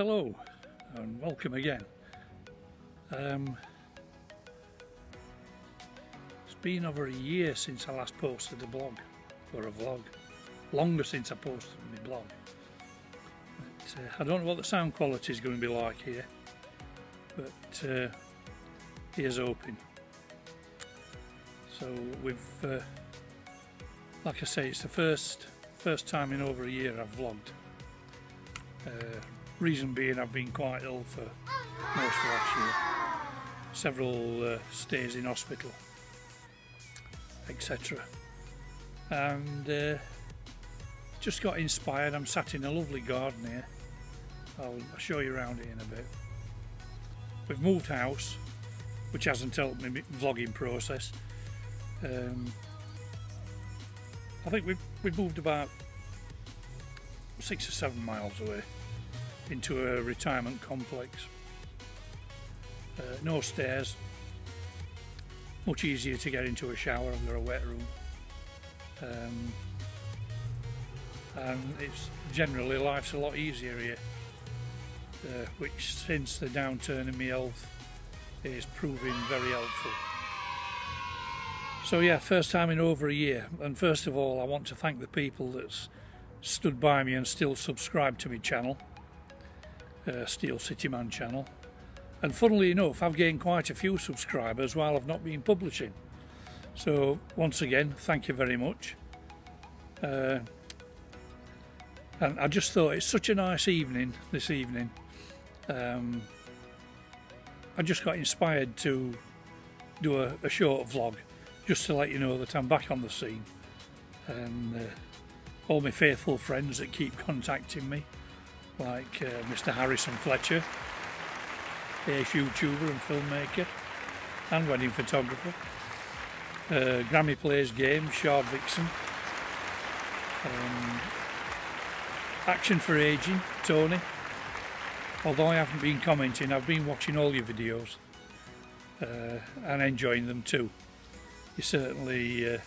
Hello and welcome again. It's been over a year since I last posted a blog or a vlog. Longer since I posted my blog. But, I don't know what the sound quality is going to be like here, but ears open. So we've, like I say, it's the first time in over a year I've vlogged. Reason being, I've been quite ill for most of last year. Several stays in hospital, etc. And just got inspired. I'm sat in a lovely garden here. I'll show you around it in a bit. We've moved house, which hasn't helped my vlogging process. I think we've moved about 6 or 7 miles away into a retirement complex. No stairs, much easier to get into a shower. I've got a wet room, and it's generally life's a lot easier here, which since the downturn in my health is proving very helpful. So yeah, first time in over a year, and first of all I want to thank the people that's stood by me and still subscribe to my channel, Steel City Man channel. And funnily enough, I've gained quite a few subscribers while I've not been publishing, so once again thank you very much. And I just thought it's such a nice evening this evening. I just got inspired to do a short vlog just to let you know that I'm back on the scene, and all my faithful friends that keep contacting me, like Mr. Harrison Fletcher, ace YouTuber and filmmaker and wedding photographer, Grammy Plays Games, Shard Vixen, Action for Ageing, Tony. Although I haven't been commenting, I've been watching all your videos and enjoying them too. You're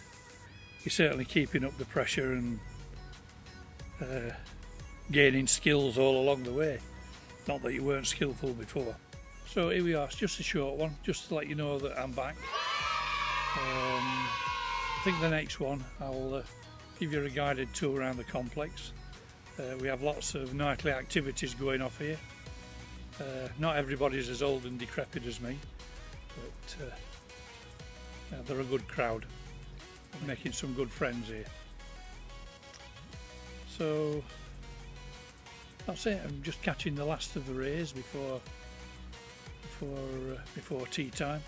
certainly keeping up the pressure and gaining skills all along the way. Not that you weren't skillful before. So here we are, it's just a short one, just to let you know that I'm back. I think the next one I'll give you a guided tour around the complex. We have lots of nightly activities going off here. Not everybody's as old and decrepit as me, but they're a good crowd. I'm making some good friends here. So that's it. I'm just catching the last of the rays before tea time.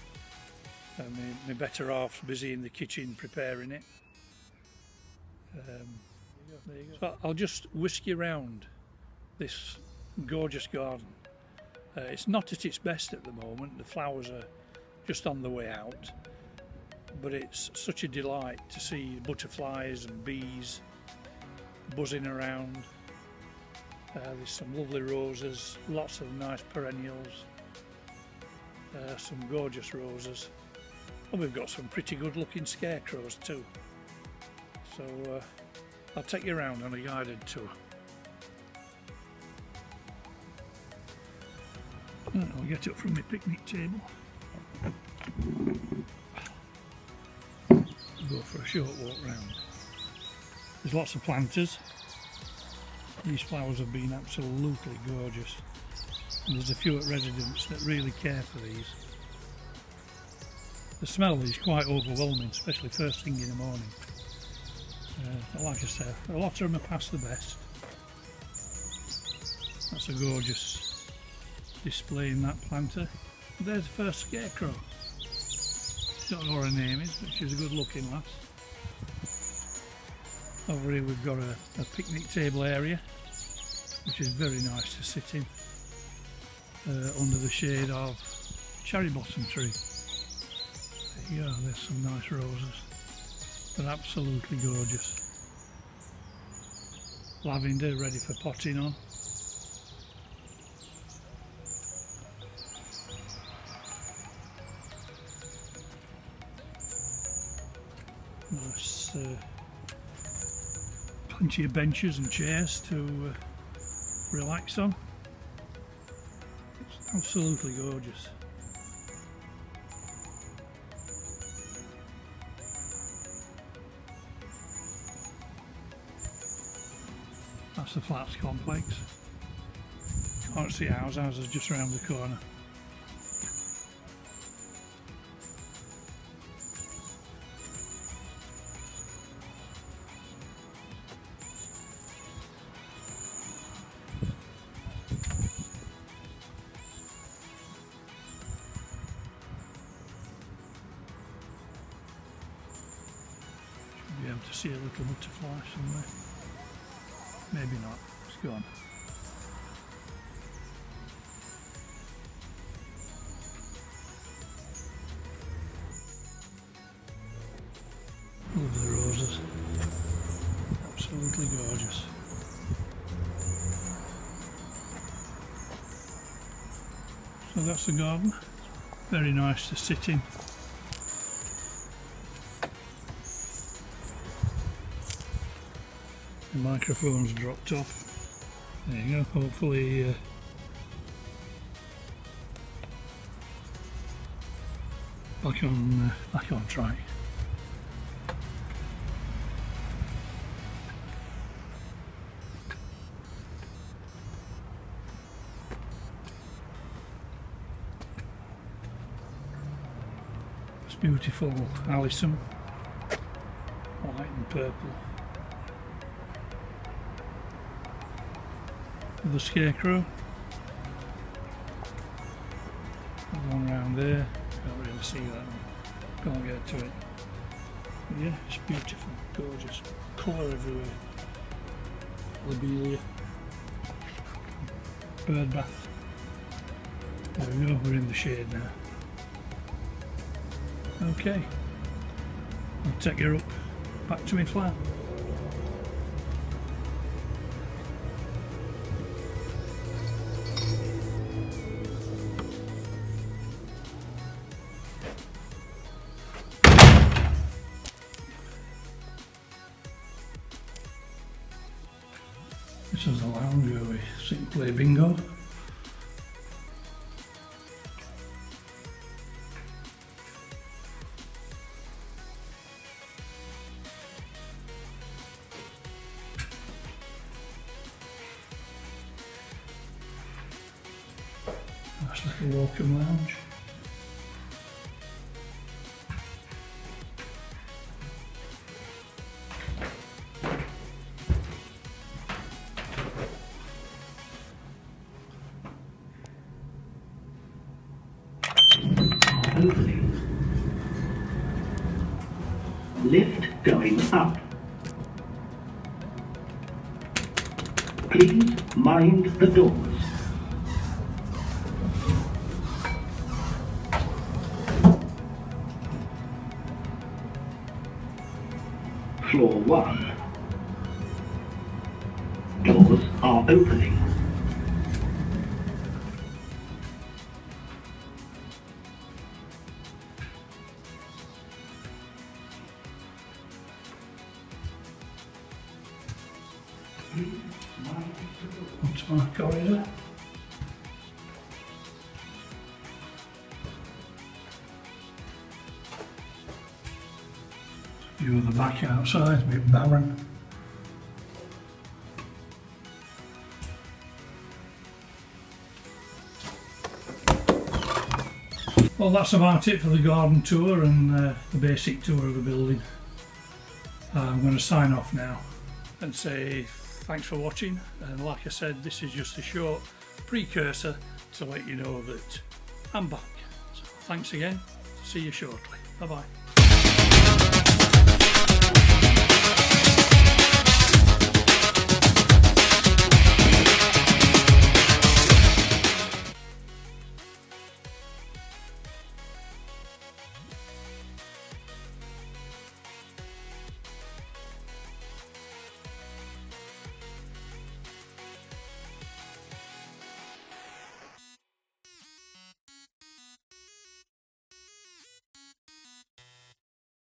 And my better half's busy in the kitchen preparing it. So I'll just whisk you round this gorgeous garden. It's not at its best at the moment. The flowers are just on the way out, but it's such a delight to see butterflies and bees buzzing around. There's some lovely roses, lots of nice perennials, some gorgeous roses, and we've got some pretty good looking scarecrows too. So I'll take you around on a guided tour. I'll get up from my picnic table, go for a short walk round. There's lots of planters. These flowers have been absolutely gorgeous, and there's a few at residence that really care for these. The smell is quite overwhelming, especially first thing in the morning. But like I said, a lot of them are past the best. That's a gorgeous display in that planter. There's the first scarecrow. Don't know what her name is, but she's a good looking lass. Over here we've got a picnic table area, which is very nice to sit in, under the shade of cherry blossom tree. There you go, there's some nice roses. They're absolutely gorgeous. Lavender ready for potting on. Nice, plenty of benches and chairs to relax on. Absolutely gorgeous. That's the flats complex. Can't see ours is just around the corner. Be able to see a little butterfly somewhere. Maybe not, it's gone. Lovely roses. Absolutely gorgeous. So that's the garden. Very nice to sit in. The microphone's dropped off. There you go. Hopefully back on track. It's beautiful, Allison. White and purple. The scarecrow. There's one around there. Can't really see that one. Can't get to it. But yeah, it's beautiful, gorgeous. Colour everywhere. Lobelia. Bird bath. There we go, we're in the shade now. Okay. I'll take her up back to my flat. This is the lounge where we sit and play bingo. Nice little welcome lounge. Lift going up. Please mind the doors. Floor 1. Doors are opening. Onto my corridor. View of the back outside, a bit barren. Well, that's about it for the garden tour and the basic tour of the building. I'm going to sign off now and say thanks for watching, and like I said, this is just a short precursor to let you know that I'm back. So thanks again, see you shortly, bye bye.